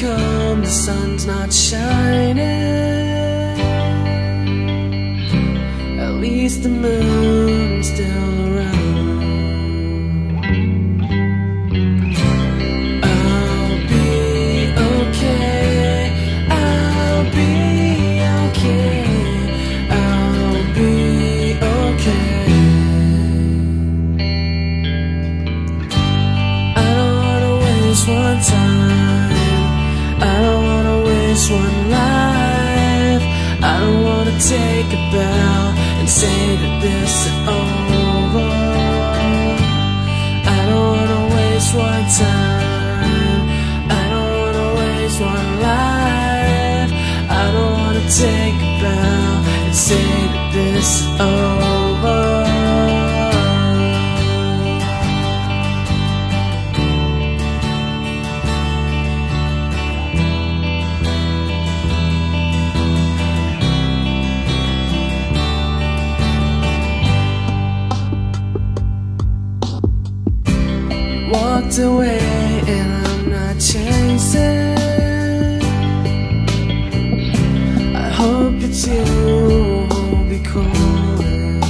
Come, the sun's not shining. At least the moon's still around. I'll be okay. I'll be okay. I'll be okay. I don't wanna waste one time. I don't wanna waste one life. I don't wanna take a bow and say that this is over. I don't wanna waste one time. I don't wanna waste one life. I don't wanna take a bow and say that this is over. Walked away and I'm not chasing. I hope that you won't be calling.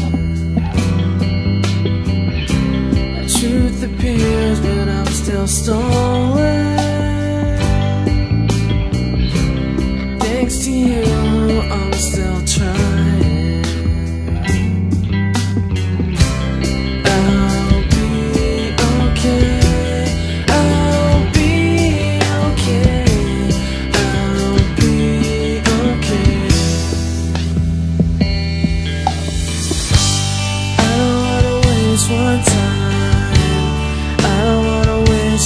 The truth appears, but I'm still stolen. Thanks to you, I'm still